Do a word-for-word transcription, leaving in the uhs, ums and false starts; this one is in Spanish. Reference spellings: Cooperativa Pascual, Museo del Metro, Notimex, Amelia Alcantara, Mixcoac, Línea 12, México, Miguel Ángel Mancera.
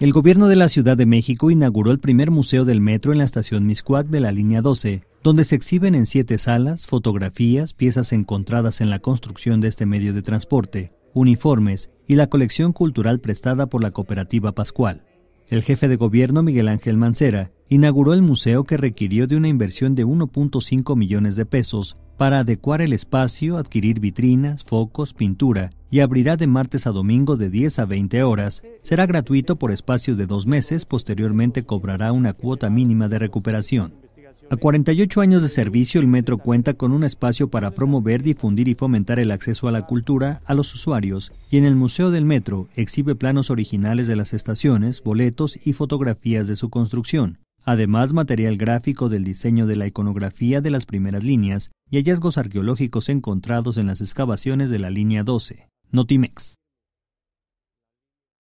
El gobierno de la Ciudad de México inauguró el primer Museo del Metro en la estación Mixcoac de la Línea doce, donde se exhiben en siete salas fotografías, piezas encontradas en la construcción de este medio de transporte, uniformes y la colección cultural prestada por la Cooperativa Pascual. El jefe de gobierno, Miguel Ángel Mancera, inauguró el museo que requirió de una inversión de uno punto cinco millones de pesos para adecuar el espacio, adquirir vitrinas, focos, pintura y abrirá de martes a domingo de diez a veinte horas. Será gratuito por espacios de dos meses, posteriormente cobrará una cuota mínima de recuperación. A cuarenta y ocho años de servicio, el metro cuenta con un espacio para promover, difundir y fomentar el acceso a la cultura a los usuarios, y en el Museo del Metro exhibe planos originales de las estaciones, boletos y fotografías de su construcción. Además, material gráfico del diseño de la iconografía de las primeras líneas y hallazgos arqueológicos encontrados en las excavaciones de la Línea doce. Notimex.